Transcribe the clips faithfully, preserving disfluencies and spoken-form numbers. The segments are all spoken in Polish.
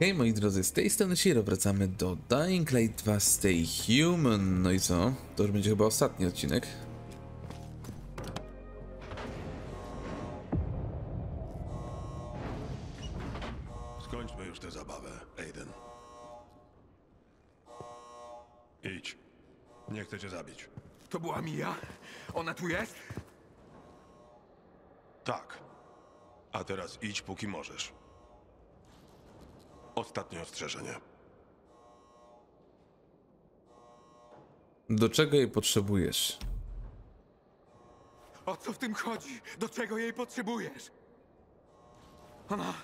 Hej moi drodzy, z tej strony Shiro, wracamy do Dying Light dwa Stay Human. No i co? To już będzie chyba ostatni odcinek. Skończmy już tę zabawę, Aiden. Idź. Nie chcę cię zabić. To była Mia? Ona tu jest? Tak. A teraz idź, póki możesz. Ostatnie ostrzeżenie. Do czego jej potrzebujesz? O co w tym chodzi? Do czego jej potrzebujesz? Ona...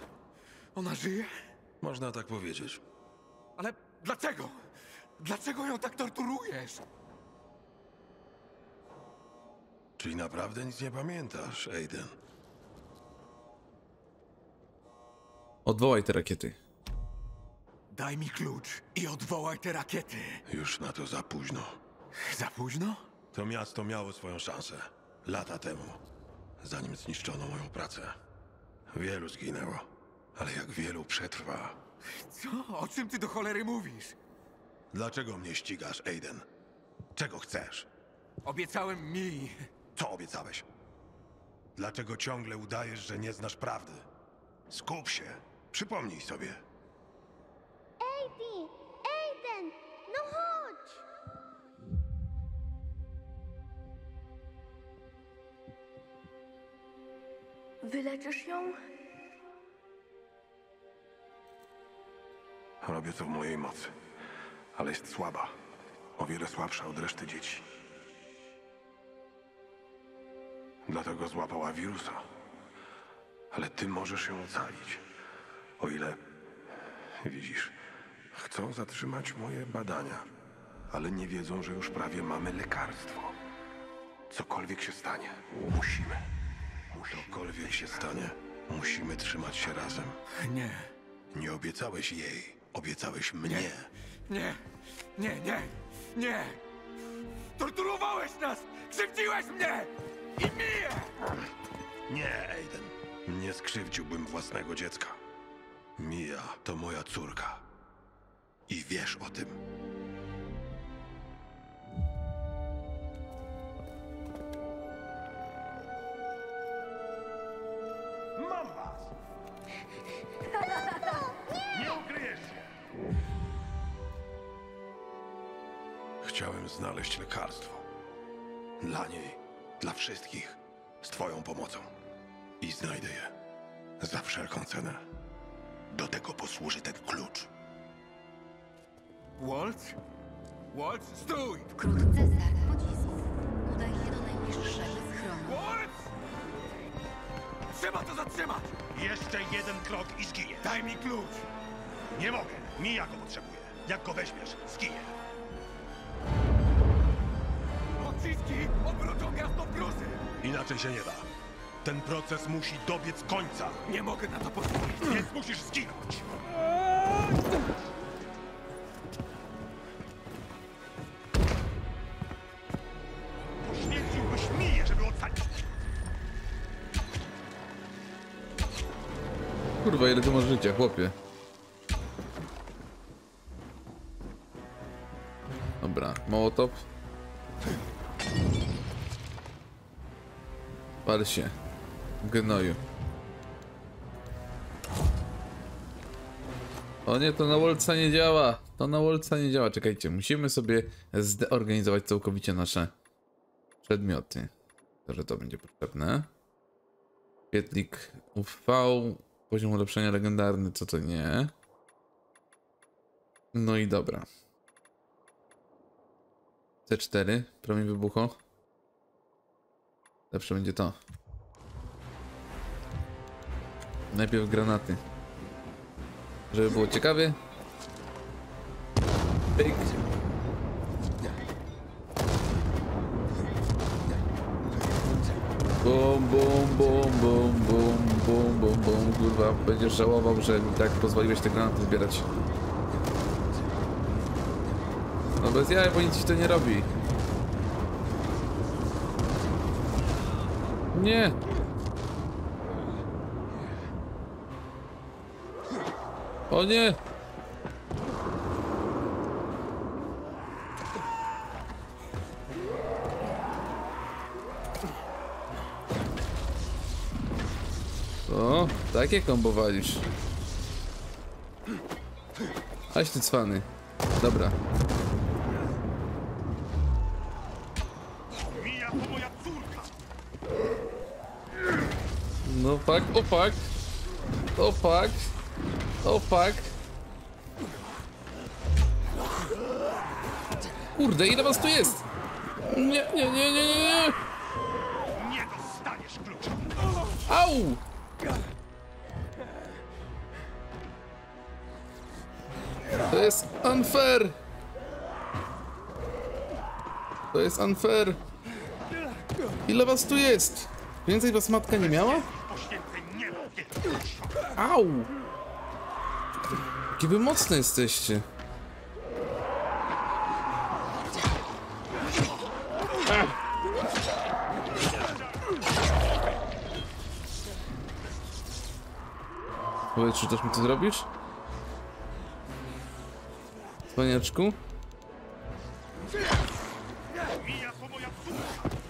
ona żyje? Można tak powiedzieć. Ale dlaczego? Dlaczego ją tak torturujesz? Czyli naprawdę nic nie pamiętasz, Aiden? Odwołaj te rakiety. Daj mi klucz i odwołaj te rakiety. Już na to za późno. Za późno? To miasto miało swoją szansę. Lata temu. Zanim zniszczono moją pracę. Wielu zginęło. Ale jak wielu przetrwa. Co? O czym ty do cholery mówisz? Dlaczego mnie ścigasz, Aiden? Czego chcesz? Obiecałem mi. Co obiecałeś? Dlaczego ciągle udajesz, że nie znasz prawdy? Skup się. Przypomnij sobie. Aiden, no chodź! Wyleczysz ją? Robię to w mojej mocy, ale jest słaba. O wiele słabsza od reszty dzieci. Dlatego złapała wirusa. Ale ty możesz ją ocalić. O ile... widzisz... Chcą zatrzymać moje badania, ale nie wiedzą, że już prawie mamy lekarstwo. Cokolwiek się stanie, musimy. Cokolwiek się stanie, musimy trzymać się razem. Nie. Nie obiecałeś jej, obiecałeś mnie. Nie, nie, nie, nie. Torturowałeś nas, krzywdziłeś mnie i mnie. Nie, Aiden. Nie skrzywdziłbym własnego dziecka. Mia to moja córka. I wiesz o tym. Mam was! Tato, nie! Nie ukryjesz się! Chciałem znaleźć lekarstwo. Dla niej, dla wszystkich. Z twoją pomocą. I znajdę je. Za wszelką cenę. Do tego posłuży ten klucz. Waltz? Waltz, stój! Wkrótce znak pocisku. Udaj się do najbliższego schronu. Waltz! Trzeba to zatrzymać! Jeszcze jeden krok i zginie. Daj mi klucz! Nie mogę. Mija go potrzebuje. Jak go weźmiesz, zginie. Pociski obrócą miasto w gruzę. Inaczej się nie da. Ten proces musi dobiec końca. Nie mogę na to pozwolić. Więc musisz zginąć. Kurwa, ile ty masz życia, chłopie? Dobra, mołotop. Pal się, gnoju. O nie, to na Waltza nie działa. To na Waltza nie działa, czekajcie. Musimy sobie zdeorganizować całkowicie nasze przedmioty. To, że to będzie potrzebne. Pietlik U V. Poziom ulepszenia legendarny, co to nie. No i dobra. C cztery, promień wybuchu. Zawsze będzie to. Najpierw granaty. Żeby było ciekawie. Pyk. Bum, bum, bum, bum, bum, bum, bum, bum, kurwa, będziesz żałował, że mi tak pozwoliłeś te granaty zbierać. No bez jaj, bo nic ci to nie robi. Nie! O nie! O, takie kombo walisz. Aś ty cwany. Dobra. No pak, opak. Opak. Opak. Kurde, ile was tu jest? Nie, nie, nie, nie, nie. Nie dostaniesz klucza. Au! To jest unfair. To jest unfair. Ile was tu jest? Więcej was matka nie miała? Au! Jakie wy mocne jesteście. Ach. Powiedz, czy też mi to zrobisz? Paniaczku?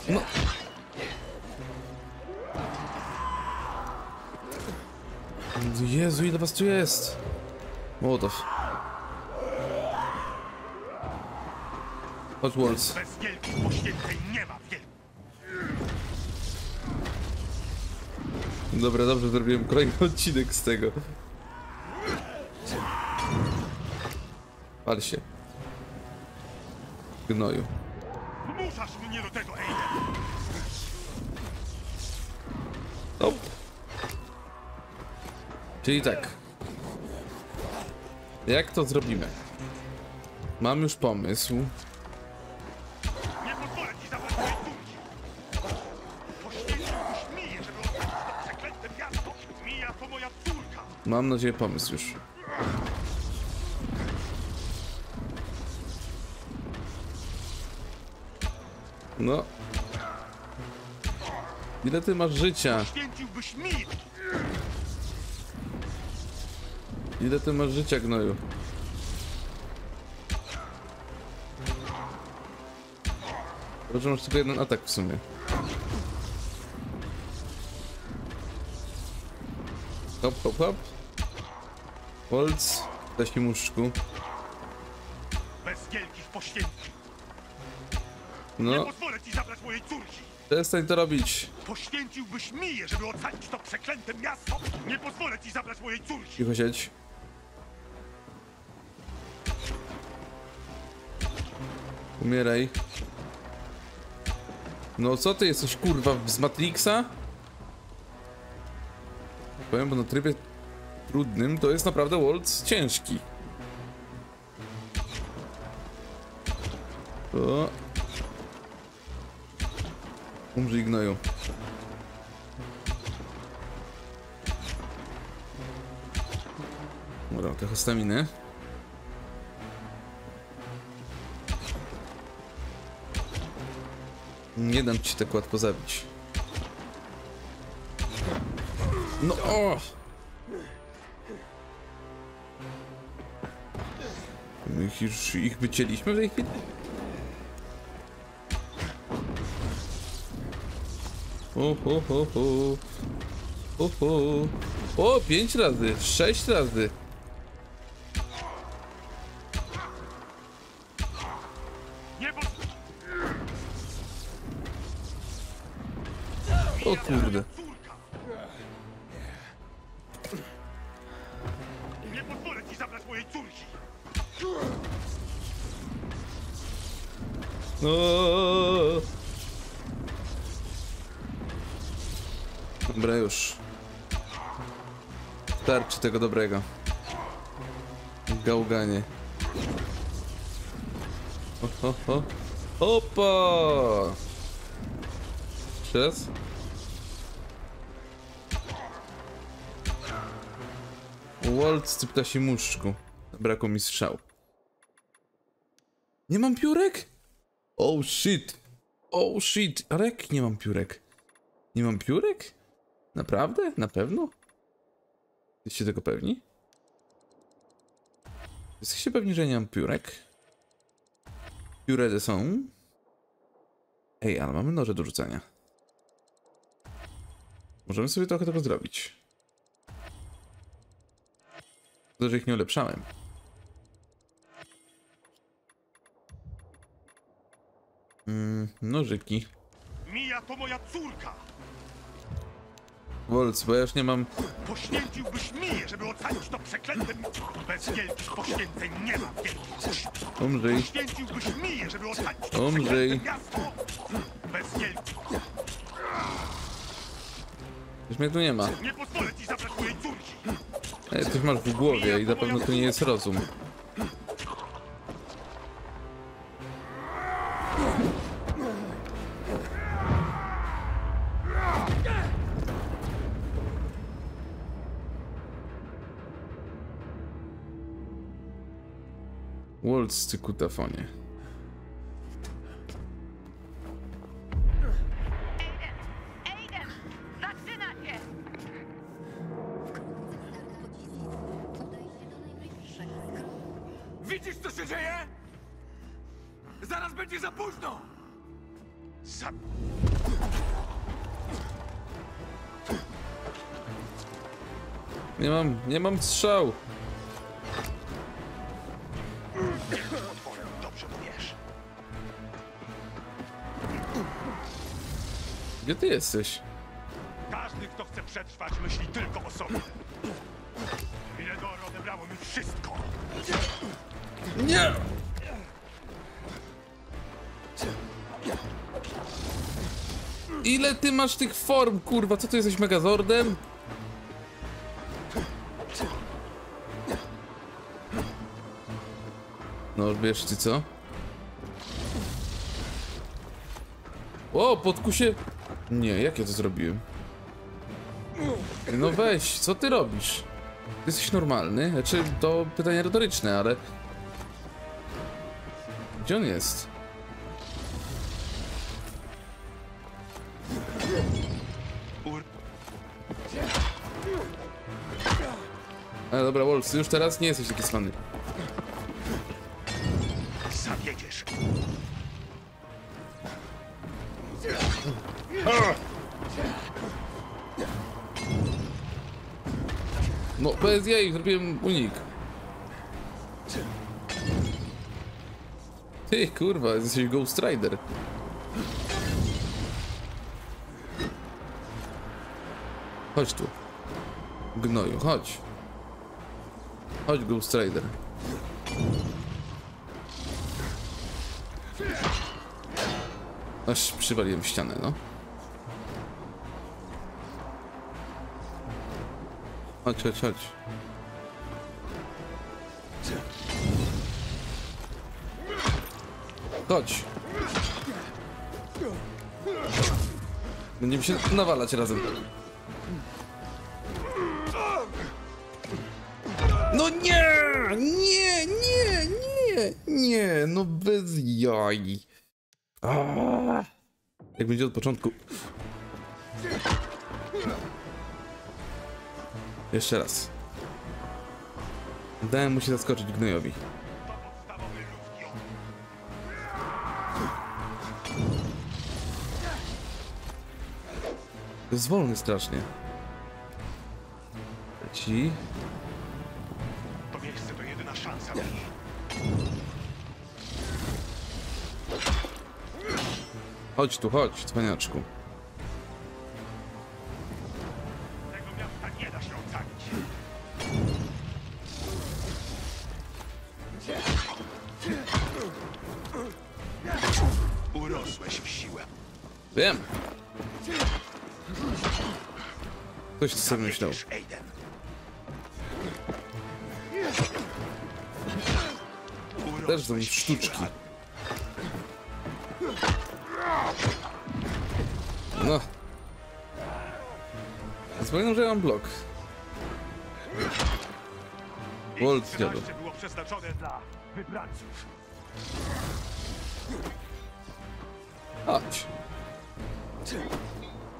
No. Jezu, ile was tu jest? Mołotow. Hot Walls. Dobra, dobrze, zrobiłem kolejny odcinek z tego. Pal się. Gnoju. Muszasz mnie do tego, ej! Op. Czyli tak. Jak to zrobimy? Mam już pomysł. Mam nadzieję, pomysł już. No. Ile ty masz życia? Ile ty masz życia, gnoju? Dobrze, masz tylko jeden atak w sumie. Hop, hop, hop. Polc, daj mi muszczku. Bez wielkich poświęceń. No. Nie pozwolę ci zabrać mojej córki. Przestań to robić. Poświęciłbyś miję, żeby ocalić to przeklęte miasto. Nie pozwolę ci zabrać mojej córki. Cicho siedź. Umieraj. No co ty jesteś, kurwa, z Matrixa? Powiem, bo na trybie trudnym to jest naprawdę Waltz ciężki. To... Umrzyj, gnoju. Dobra, trochę staminy. Nie dam ci tak łatwo zabić. No o! My już ich wycięliśmy w tej chwili? O, ho, ho, ho. O, ho. O, pięć razy, sześć razy. O kurde. Oooo. Dobra, już. Starczy tego dobrego. Gałganie. O, o, o. Opa! Przez? Waltz, ty ptasi muszczku. Brakło mi strzał. Nie mam piórek? Oh shit, oh shit, Arek, nie mam piórek. Nie mam piórek? Naprawdę? Na pewno? Jesteście tego pewni? Jesteście pewni, że nie mam piórek? Pióre są. Ej, ale mamy noże do rzucania. Możemy sobie trochę tego zrobić. Tylko że ich nie ulepszałem. Mm, nożyki. Mija to moja córka! Wolc, bo ja już nie mam... Poświęciłbyś Miję, żeby ocalić to przeklęte... Bez wielkich poświęceń nie ma wielkich... Umrzyj. Poświęciłbyś Miję, żeby ocalić to przeklęte miasto. Bez wielkich... Już mnie tu nie ma. Nie pozwolę ci zabrać mojej córki! Ej, coś masz w głowie i na pewno to nie jest rozum. Waltz, ty kutafonie. Aiden, zaczyna się! Widzisz, co się dzieje? Zaraz będzie za późno! Za... Nie mam, nie mam strzał! Gdzie ty jesteś? Każdy, kto chce przetrwać, myśli tylko o sobie. Miledor odebrało mi wszystko. Nie! Ile ty masz tych form, kurwa? Co ty jesteś, Megazordem? No, wiesz ty co? O, podkusie... Nie, jak ja to zrobiłem? No weź, co ty robisz? Jesteś normalny? Znaczy, to pytanie retoryczne, ale... Gdzie on jest? Ale dobra, Wolf, już teraz nie jesteś taki słany. Zawiedziesz. No, bez jej zrobiłem unik. Ty kurwa, jesteś Ghost Rider. Chodź tu, gnoju, chodź. Chodź, Ghost Rider. Aż przywaliłem w ścianę, no. Chodź, chodź, chodź. Chodź. Będziemy się nawalać razem. No nie! Nie, nie, nie, nie! No bez jaj. Aaaa. Jak będzie od początku. Jeszcze raz. Dałem mu się zaskoczyć gnojowi. To jest wolny strasznie. Ci. To miejsce to jedyna szansa. Chodź tu, chodź, cwaniaczku. Tego miasta nie da się ocalić. Urosłeś w siłę. Wiem. Ktoś ty sobie myślał. Też są sztuczki. No. Zapomniałem, że ja mam blok. Volt dziadu. Było przeznaczone dla wybrańców. Chodź.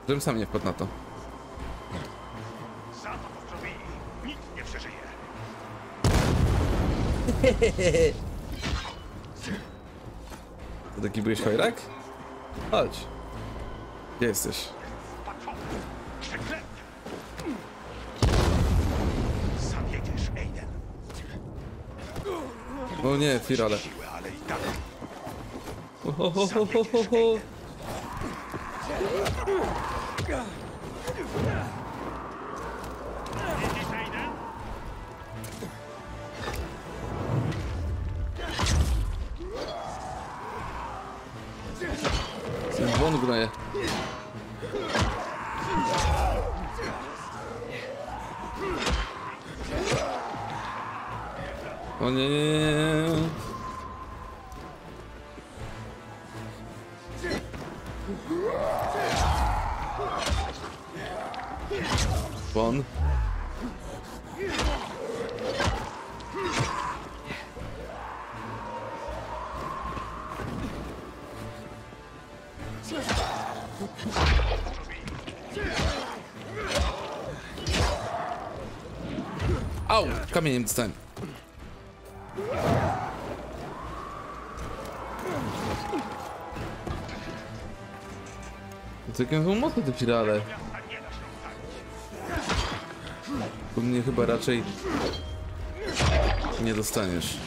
Żebym sam nie wpadł na to. Za to, co zrobili, nikt nie przeżyje. To taki byłeś chojrak? Chodź. Gdzie jesteś? O nie, Firale. Ohohohohoho. Won graje. O nie, nie, nie, nie. Won. Au, kamieniem dostałem. Takie są mocne te pirale. Bo mnie chyba raczej nie dostaniesz.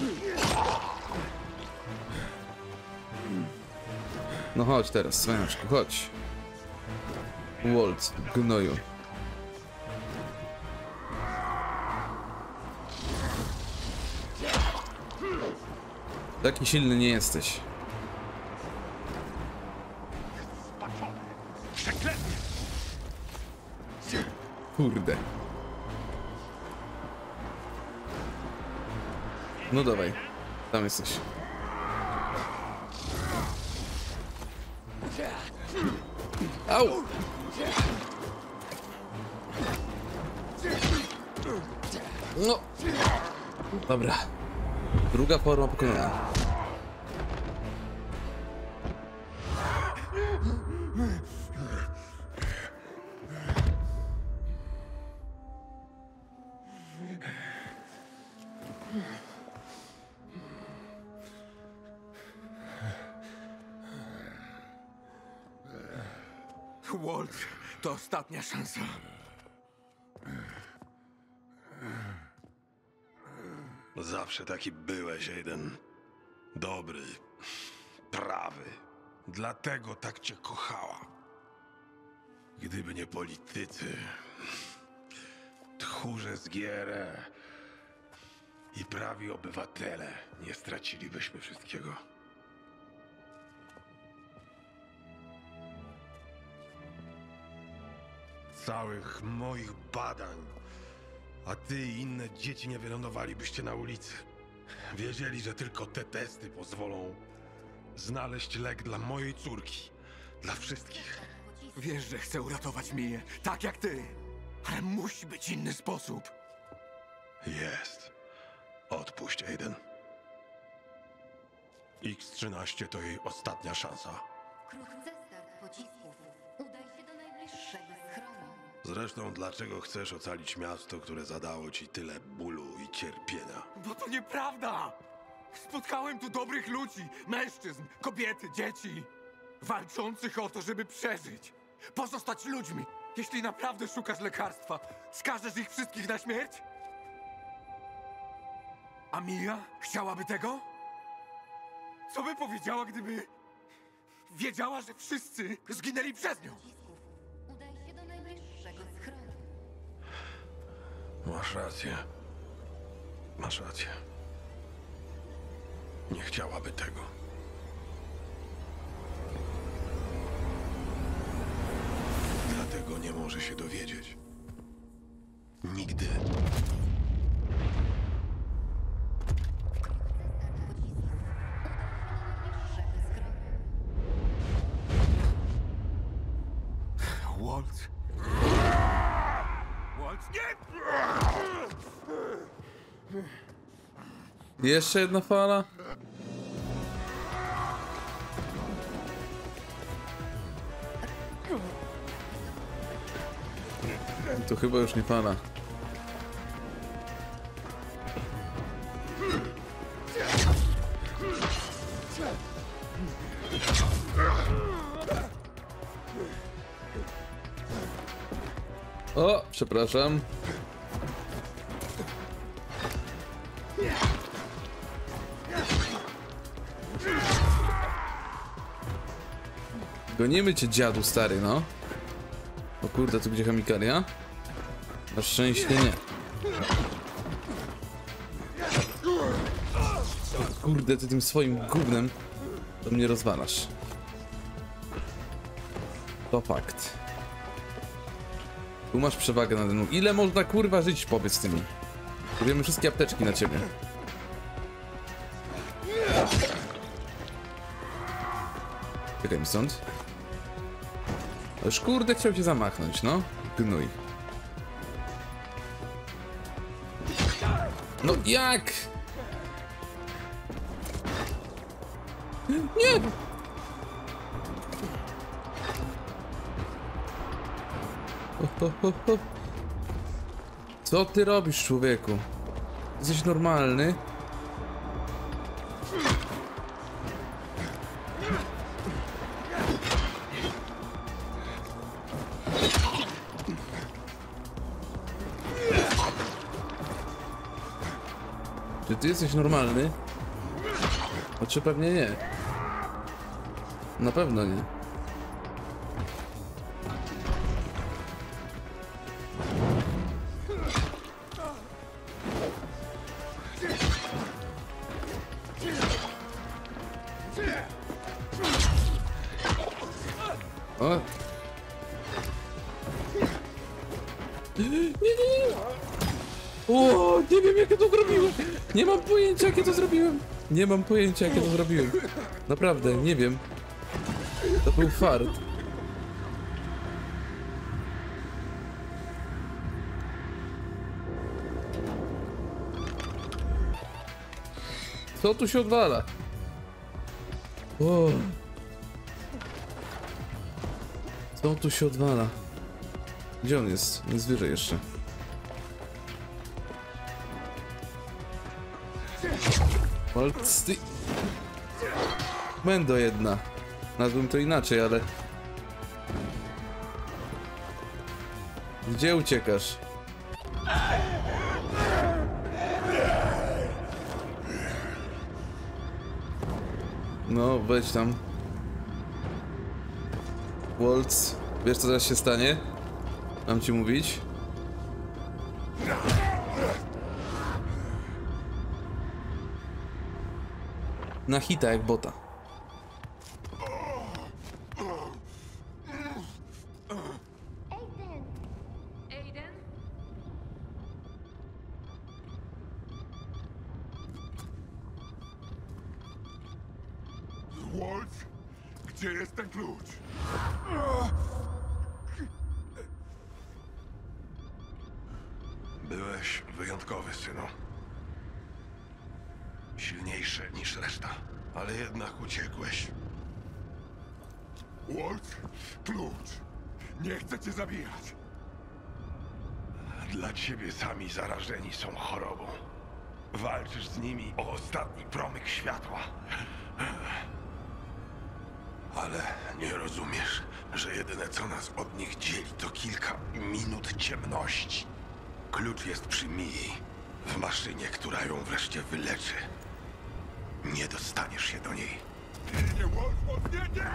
No chodź teraz, Swajaczku, chodź. Waltz, gnoju. Taki silny nie jesteś. Kurde. No dawaj, tam jesteś. Au! No. Dobra. Druga forma pokonana. Walt, to ostatnia szansa. Zawsze taki byłeś, Aiden. Dobry, prawy. Dlatego tak cię kochała. Gdyby nie politycy, tchórze z G R E i prawi obywatele, nie stracilibyśmy wszystkiego. Całych moich badań, a ty i inne dzieci nie wylądowalibyście na ulicy. Wiedzieli, że tylko te testy pozwolą znaleźć lek dla mojej córki, dla wszystkich. Wiesz, że chcę uratować Miję, tak jak ty, ale musi być inny sposób. Jest. Odpuść, Aiden. X trzynaście to jej ostatnia szansa. Wkrótce start pocisków. Udaj się do najbliższego schronu. Zresztą, dlaczego chcesz ocalić miasto, które zadało ci tyle bólu i cierpienia? Bo to nieprawda! Spotkałem tu dobrych ludzi, mężczyzn, kobiety, dzieci, walczących o to, żeby przeżyć, pozostać ludźmi. Jeśli naprawdę szukasz lekarstwa, skażesz ich wszystkich na śmierć? A Mija chciałaby tego? Co by powiedziała, gdyby wiedziała, że wszyscy zginęli przez nią? Udaj się do najbliższego schronu. Masz rację. Masz rację. Nie chciałaby tego. Dlatego nie może się dowiedzieć. Nigdy. Walt. Walt, nie! Jeszcze jedna fala. To chyba już nie fala. O, przepraszam. Gonimy cię, dziadu stary, no. O kurde, tu gdzie chemikalia? Na szczęście nie. O kurde, ty tym swoim gównem to mnie rozwalasz. To fakt. Tu masz przewagę na dnu. Ile można kurwa żyć powiedz tymi? Kupujemy wszystkie apteczki na ciebie. Czekaj mi stąd. Już kurde chciał się zamachnąć, no. Gnój. No jak? Nie! Ho, ho, ho. Co ty robisz, człowieku? Jesteś normalny? Czy ty jesteś normalny? Oczy pewnie nie. Na pewno nie. O. Nie, nie, nie. O, nie wiem jakie to zrobiłem. Nie mam pojęcia jakie to zrobiłem. Nie mam pojęcia jakie to zrobiłem. Naprawdę, nie wiem. To był fart. Co tu się odwala? O. Co tu się odwala? Gdzie on jest? Jest wyżej jeszcze. Walcy. Mendo jedna. Nazwę to inaczej, ale... Gdzie uciekasz? No, wejdź tam. Waltz, wiesz co teraz się stanie? Mam ci mówić. Na hita jak bota. Aiden. Aiden? Waltz? Gdzie jest ten klucz? Byłeś wyjątkowy, synu. Silniejszy niż reszta, ale jednak uciekłeś. Walt, klucz. Nie chcę cię zabijać. Dla ciebie sami zarażeni są chorobą. Walczysz z nimi o ostatni promyk światła. Ale nie rozumiesz, że jedyne co nas od nich dzieli to kilka minut ciemności. Klucz jest przy Mii, w maszynie, która ją wreszcie wyleczy. Nie dostaniesz się do niej. Nie, nie, Wolf, nie, nie!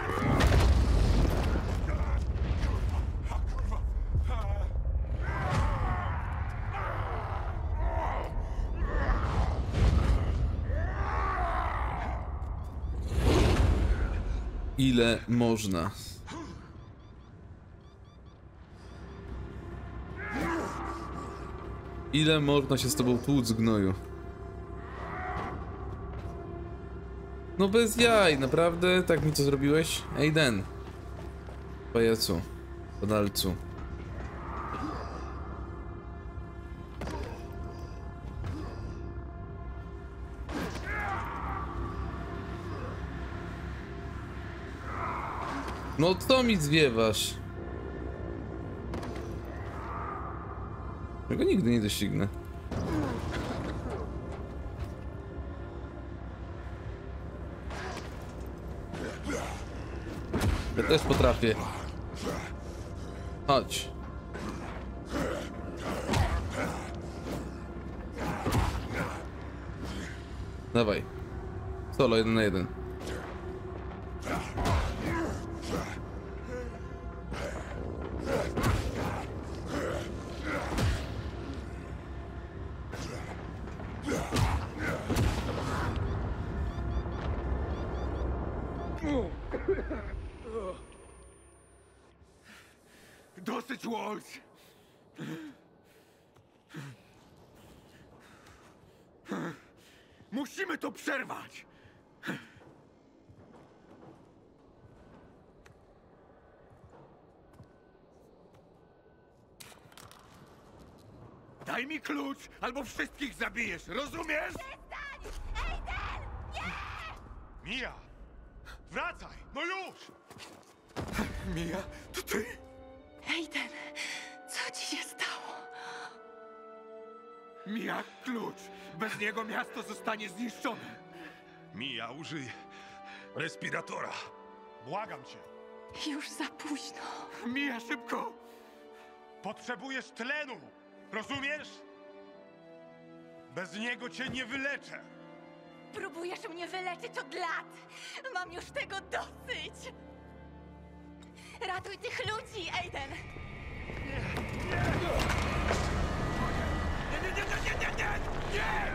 Ile można? Ile można się z tobą tłuc, gnoju? No bez jaj, naprawdę? Tak mi to zrobiłeś? Aiden. Pajacu. Podalcu. No co mi zwiewasz? Ja go nigdy nie doścignę. Ja też potrafię. Chodź. Dawaj. Solo, jeden na jeden. Dosyć, Waltz! Musimy to przerwać! Daj mi klucz, albo wszystkich zabijesz, rozumiesz? Przestań! Ejder! Nie! Mia! Wracaj! No już! Mia, to ty? Ejder, co ci się stało? Mia, klucz! Bez niego miasto zostanie zniszczone! Mia, użyj respiratora. Błagam cię. Już za późno. Mia, szybko! Potrzebujesz tlenu! Rozumiesz? Bez niego cię nie wyleczę. Próbujesz mnie wyleczyć od lat. Mam już tego dosyć. Ratuj tych ludzi, Aiden. Nie, nie, nie, nie, nie, nie, nie, nie!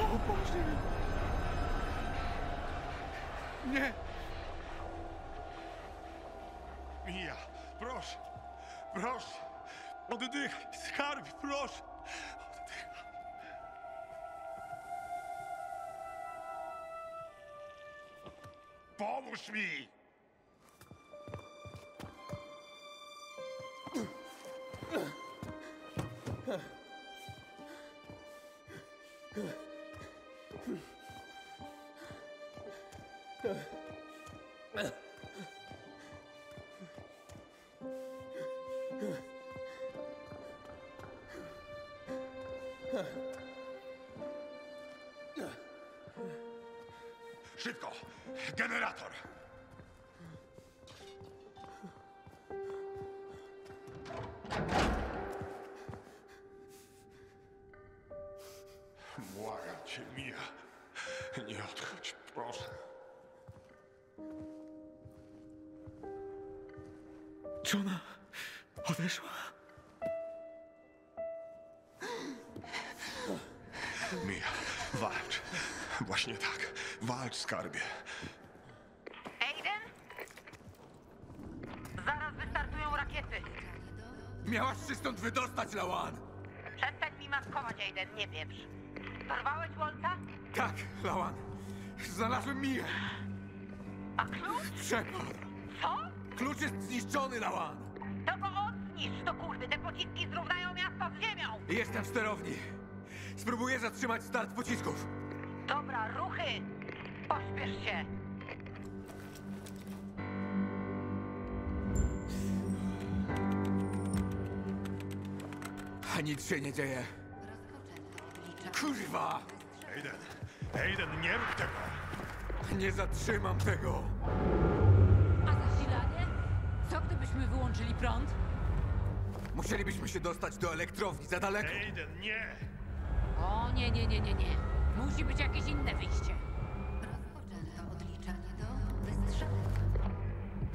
O Boże! Nie! Mija, proszę, proszę, oddychaj, skarbie, proszę. Pomóż mi! Szybko! Generator! Błagam cię, Mia. Nie odchodź, proszę. Czy ona odeszła? Mia, walcz. Właśnie tak. Walcz, skarbie. Aiden? Zaraz wystartują rakiety. Miałaś się stąd wydostać, Lawan! Przestań mi maskować, Aiden, nie pieprz. Porwałeś Wolta? Tak, Lawan. Znalazłem Mię. A klucz? Przepadł. Co? Klucz jest zniszczony, Lawan. To go odzniszcz, to kurde, te pociski zrównają miasto z ziemią. Jestem w sterowni. Spróbuję zatrzymać start pocisków. Dobra, ruchy! Pośpiesz się! A nic się nie dzieje. Kurwa! Aiden! Aiden, nie rób tego! Nie zatrzymam tego! A zasilanie? Co gdybyśmy wyłączyli prąd? Musielibyśmy się dostać do elektrowni za daleko! Aiden, nie! O nie, nie, nie, nie, nie! Musi być jakieś inne wyjście!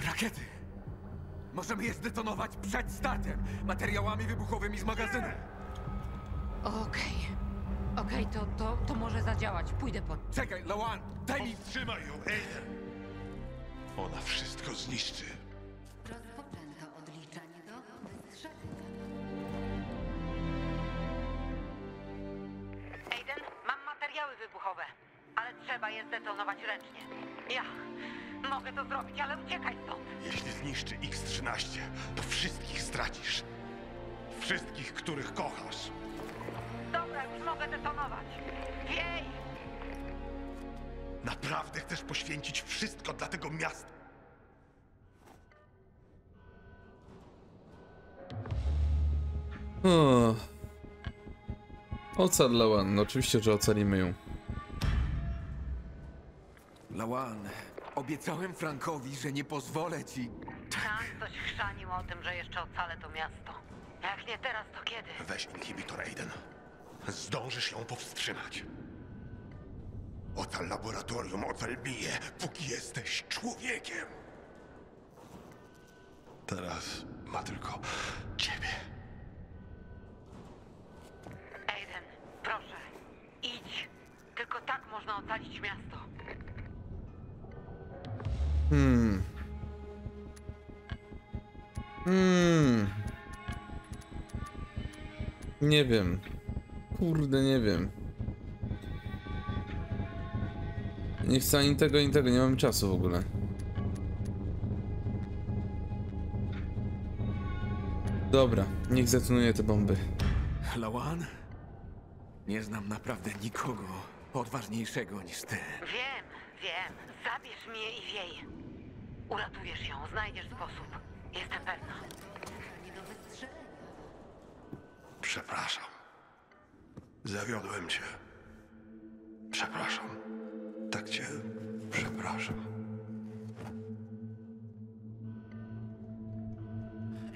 Rakiety! Możemy je zdetonować przed startem! Materiałami wybuchowymi z magazynu! Okej. Okay. Okej, okay, to, to, to może zadziałać. Pójdę pod... Czekaj, Lawan! Daj mi... Powstrzymaj ją, Aiden! Ona wszystko zniszczy. Rozpoczęto odliczanie do wystrzelenia. Aiden, mam materiały wybuchowe, ale trzeba je zdetonować ręcznie. Ja... Mogę to zrobić, ale uciekaj stąd! Jeśli zniszczy X trzynaście, to wszystkich stracisz. Wszystkich, których kochasz. Dobra, już mogę detonować. Jej! Naprawdę chcesz poświęcić wszystko dla tego miasta? O. Ocal Lawan. No, oczywiście, że ocalimy ją. Lawan... Obiecałem Frankowi, że nie pozwolę ci... Tam ktoś chrzanił o tym, że jeszcze ocalę to miasto. Jak nie teraz, to kiedy? Weź inhibitor, Aiden. Zdążysz ją powstrzymać. Oto laboratorium odelbije, póki jesteś człowiekiem. Teraz ma tylko ciebie. Aiden, proszę, idź. Tylko tak można ocalić miasto. Hmm. Hmm. Nie wiem. Kurde, nie wiem. Nie chcę ani tego, ani tego. Nie mam czasu w ogóle. Dobra, niech zdetonuje te bomby. Lawan? Nie znam naprawdę nikogo odważniejszego niż ty. Wiem, wiem. Zabierz mnie i wiej. Uratujesz ją, znajdziesz sposób. Jestem pewna. Przepraszam. Zawiodłem cię. Przepraszam. Tak cię przepraszam.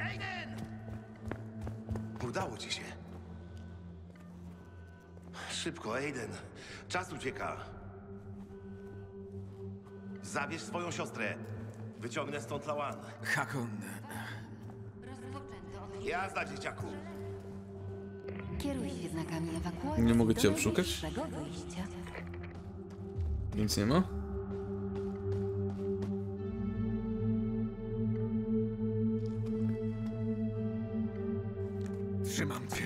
Aiden! Udało ci się. Szybko, Aiden. Czas ucieka. Zabierz swoją siostrę. Wyciągnę stąd Lawan. Hakon. Jazda, dzieciaku. Kieruj się znakami ewakuacji. Nie mogę cię obszukać? Nic nie ma? Trzymam cię.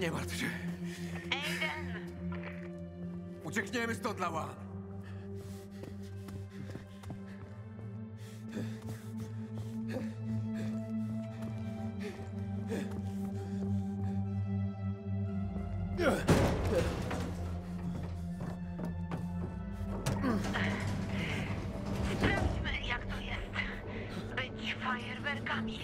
Nie martw się. Aiden! Uciekniemy stąd, Lawan. Sprawdźmy, jak to jest być fajerwerkami.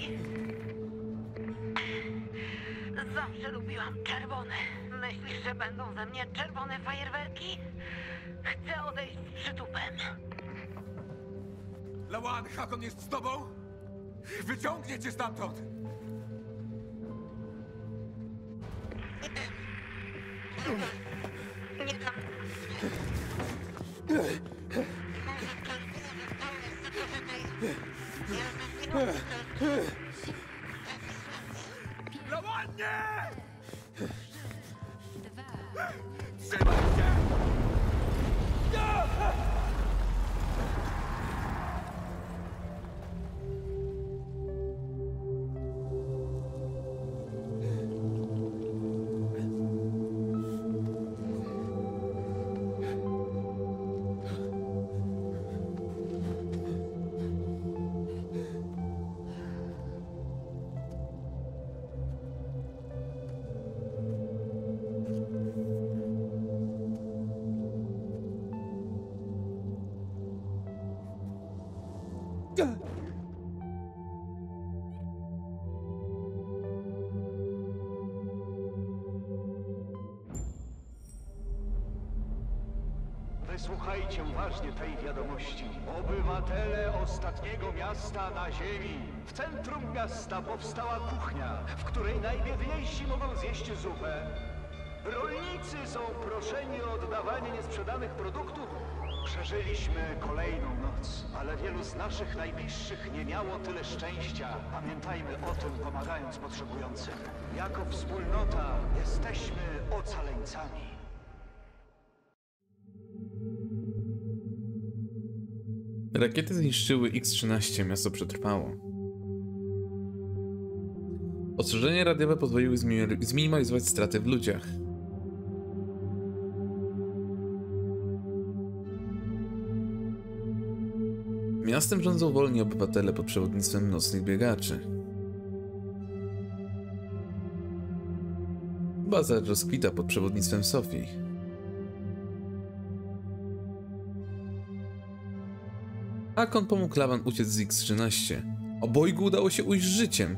Zawsze lubiłam czerwone. Myślisz, że będą ze mnie czerwone fajerwerki? Chcę odejść z przytupem. Lawan, Hakon jest z tobą? Wyciągnie cię stamtąd! Nie dam. Lawan, nie! Trzymaj się! Wysłuchajcie uważnie tej wiadomości. Obywatele ostatniego miasta na ziemi. W centrum miasta powstała kuchnia, w której najbiedniejsi mogą zjeść zupę. Rolnicy są proszeni o oddawanie niesprzedanych produktów. Przeżyliśmy kolejną noc, ale wielu z naszych najbliższych nie miało tyle szczęścia. Pamiętajmy o tym, pomagając potrzebującym. Jako wspólnota jesteśmy ocaleńcami. Rakiety zniszczyły iks trzynaście, miasto przetrwało. Ostrzeżenia radiowe pozwoliły zminimalizować straty w ludziach. Miastem rządzą wolni obywatele pod przewodnictwem nocnych biegaczy. Baza rozkwita pod przewodnictwem Sofii. Hakon pomógł Lawan uciec z iks trzynaście. Obojgu udało się ujść życiem.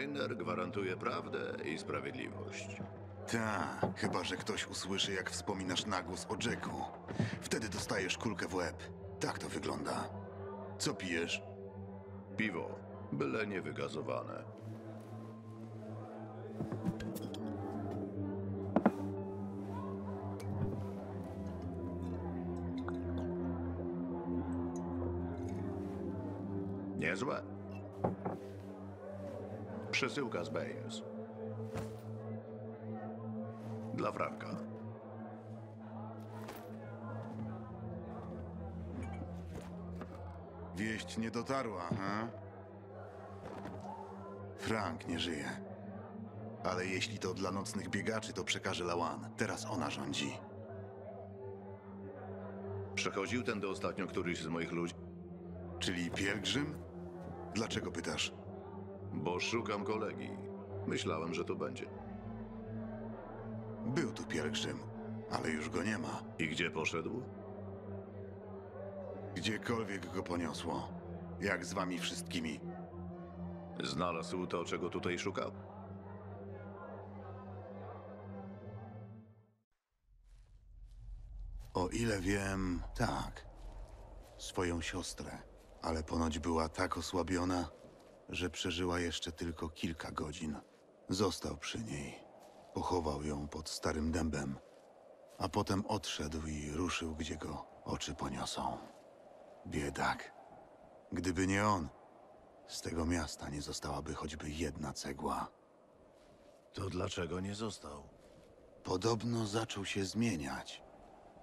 Rainer gwarantuje prawdę i sprawiedliwość. Ta, chyba że ktoś usłyszy, jak wspominasz nagłos o Jacku. Wtedy dostajesz kulkę w łeb. Tak to wygląda. Co pijesz? Piwo, byle nie wygazowane. Niezłe. Przesyłka z Bayes. Dla Franka. Wieść nie dotarła, ha? Frank nie żyje. Ale jeśli to dla nocnych biegaczy, to przekaże Lawan. Teraz ona rządzi. Przechodził tędy ostatnio któryś z moich ludzi. Czyli pielgrzym? Dlaczego pytasz? Bo szukam kolegi. Myślałem, że to będzie. Był tu pielgrzym, ale już go nie ma. I gdzie poszedł? Gdziekolwiek go poniosło. Jak z wami wszystkimi. Znalazł to, czego tutaj szukał. O ile wiem, tak. Swoją siostrę. Ale ponoć była tak osłabiona, że przeżyła jeszcze tylko kilka godzin. Został przy niej. Pochował ją pod starym dębem, a potem odszedł i ruszył, gdzie go oczy poniosą. Biedak. Gdyby nie on, z tego miasta nie zostałaby choćby jedna cegła. To dlaczego nie został? Podobno zaczął się zmieniać.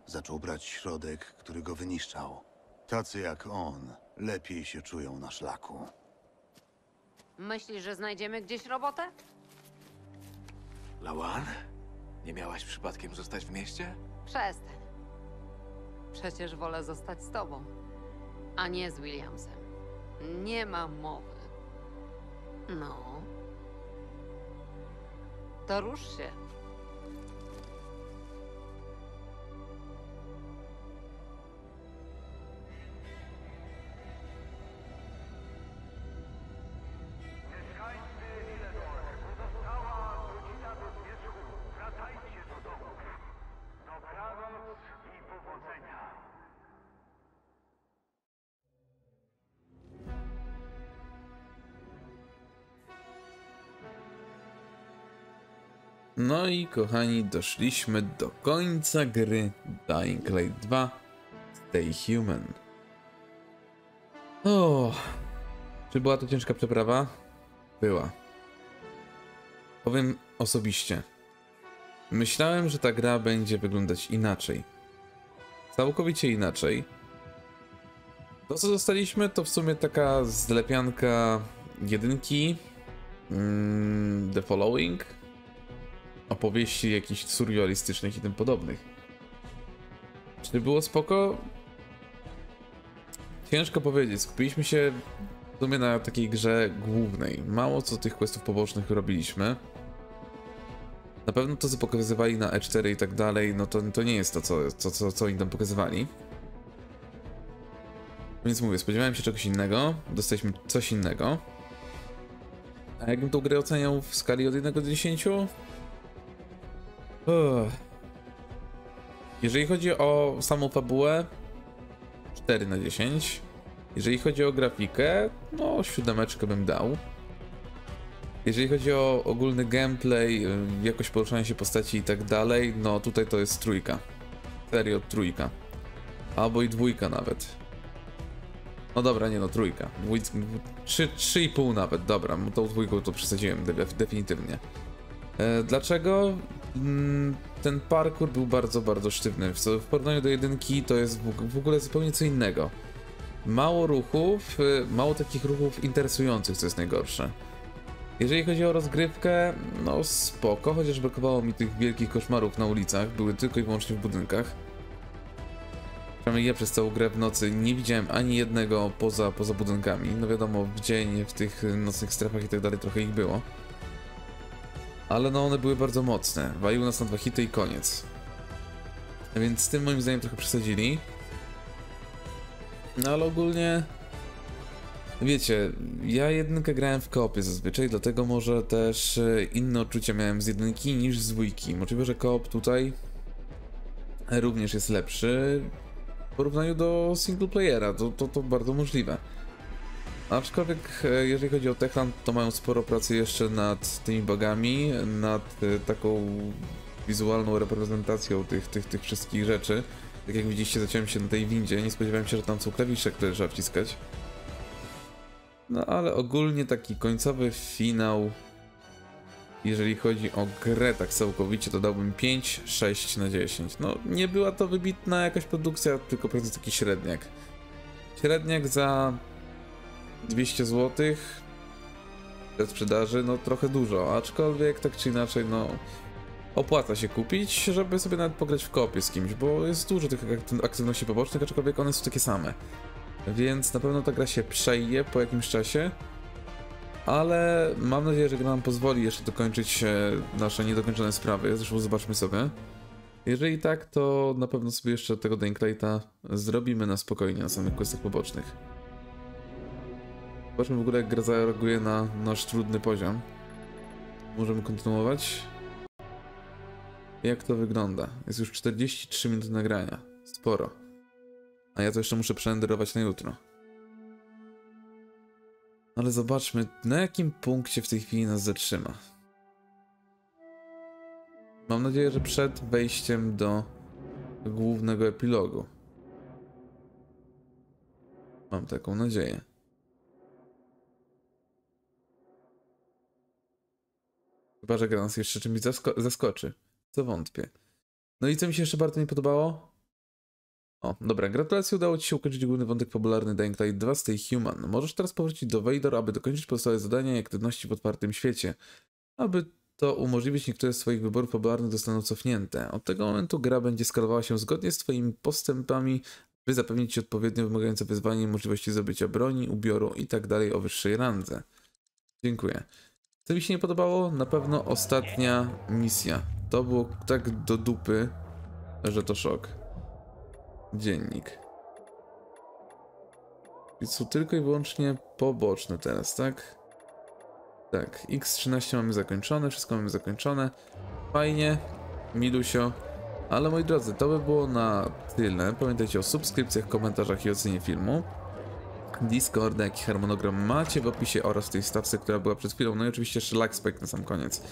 Zaczął brać środek, który go wyniszczał. Tacy jak on lepiej się czują na szlaku. Myślisz, że znajdziemy gdzieś robotę? Lawan? Nie miałaś przypadkiem zostać w mieście? Przestań. Przecież wolę zostać z tobą, a nie z Williamsem. Nie ma mowy. No. To rusz się. No i kochani, doszliśmy do końca gry Dying Light dwa Stay Human. O, czy była to ciężka przeprawa? Była. Powiem osobiście. Myślałem, że ta gra będzie wyglądać inaczej. Całkowicie inaczej. To co dostaliśmy to w sumie taka zlepianka jedynki. Mm, The Following. Opowieści jakichś surrealistycznych i tym podobnych. Czy było spoko? Ciężko powiedzieć. Skupiliśmy się w sumie na takiej grze głównej. Mało co tych questów pobocznych robiliśmy. Na pewno to, co pokazywali na E cztery i tak dalej, no to, to nie jest to, co, co, co, co oni tam pokazywali. Więc mówię, spodziewałem się czegoś innego. Dostaliśmy coś innego. A jakbym tą grę oceniał w skali od jednego do dziesięciu? Uff. Jeżeli chodzi o samą fabułę, cztery na dziesięć. Jeżeli chodzi o grafikę, no siódemeczkę bym dał. Jeżeli chodzi o ogólny gameplay, jakość poruszania się postaci i tak dalej, no tutaj to jest trójka. Serio trójka. Albo i dwójka nawet. No dobra, nie no, trójka. trzy i pół nawet, dobra, tą dwójką to przesadziłem definitywnie. Dlaczego? Ten parkour był bardzo, bardzo sztywny. W porównaniu do jedynki to jest w ogóle zupełnie co innego. Mało ruchów, mało takich ruchów interesujących, co jest najgorsze. Jeżeli chodzi o rozgrywkę, no spoko, chociaż brakowało mi tych wielkich koszmarów na ulicach, były tylko i wyłącznie w budynkach. Przynajmniej ja przez całą grę w nocy nie widziałem ani jednego poza, poza budynkami. No wiadomo, w dzień, w tych nocnych strefach i tak dalej trochę ich było. Ale no one były bardzo mocne, waliły nas na dwa hity i koniec. Więc z tym moim zdaniem trochę przesadzili. No ale ogólnie Wiecie, ja jedynkę grałem w koopie zazwyczaj, dlatego może też inne odczucia miałem z jedynki niż z dwójki. Możliwe, że koop tutaj również jest lepszy w porównaniu do singleplayera, to, to, to bardzo możliwe. Aczkolwiek jeżeli chodzi o Techland, to mają sporo pracy jeszcze nad tymi bugami, nad taką wizualną reprezentacją tych, tych, tych wszystkich rzeczy. Tak jak widzieliście, zaciąłem się na tej windzie, nie spodziewałem się, że tam są klawisze, które trzeba wciskać. No ale ogólnie taki końcowy finał, jeżeli chodzi o grę tak całkowicie, to dałbym pięć, sześć na dziesięć. No nie była to wybitna jakaś produkcja, tylko po prostu taki średniak. Średniak za dwieście złotych ze sprzedaży, no trochę dużo, aczkolwiek tak czy inaczej, no opłaca się kupić, żeby sobie nawet pograć w koopie z kimś, bo jest dużo tych aktywności pobocznych, aczkolwiek one są takie same. Więc na pewno ta gra się przejdzie po jakimś czasie, ale mam nadzieję, że gra nam pozwoli jeszcze dokończyć nasze niedokończone sprawy, zresztą zobaczmy sobie. Jeżeli tak, to na pewno sobie jeszcze tego Dinklata zrobimy na spokojnie na samych questach pobocznych. Zobaczmy w ogóle, jak gra zareaguje na nasz trudny poziom. Możemy kontynuować. Jak to wygląda? Jest już czterdzieści trzy minuty nagrania. Sporo. A ja to jeszcze muszę przerenderować na jutro. Ale zobaczmy, na jakim punkcie w tej chwili nas zatrzyma. Mam nadzieję, że przed wejściem do głównego epilogu. Mam taką nadzieję. Chyba, że gra nas jeszcze czymś zasko zaskoczy. Co wątpię. No i co mi się jeszcze bardzo nie podobało? O, dobra, gratulacje, udało Ci się ukończyć główny wątek fabularny Dying Light dwa Stay Human. Możesz teraz powrócić do Vader, aby dokończyć pozostałe zadania i aktywności w otwartym świecie. Aby to umożliwić, niektóre z Twoich wyborów fabularnych zostaną cofnięte. Od tego momentu gra będzie skalowała się zgodnie z Twoimi postępami, by zapewnić Ci odpowiednio wymagające wyzwanie i możliwości zdobycia broni, ubioru i tak dalej o wyższej randze. Dziękuję. Co mi się nie podobało? Na pewno ostatnia misja. To było tak do dupy, że to szok. Dziennik. I są tylko i wyłącznie poboczne teraz, tak? Tak, X trzynaście mamy zakończone, wszystko mamy zakończone. Fajnie, milusio. Ale moi drodzy, to by było na tyle. Pamiętajcie o subskrypcjach, komentarzach i ocenie filmu. Discorda, jaki harmonogram macie w opisie oraz tej stawce, która była przed chwilą. No i oczywiście jeszcze Laxpack na sam koniec.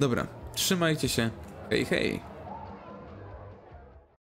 Dobra, trzymajcie się. Hej, hej!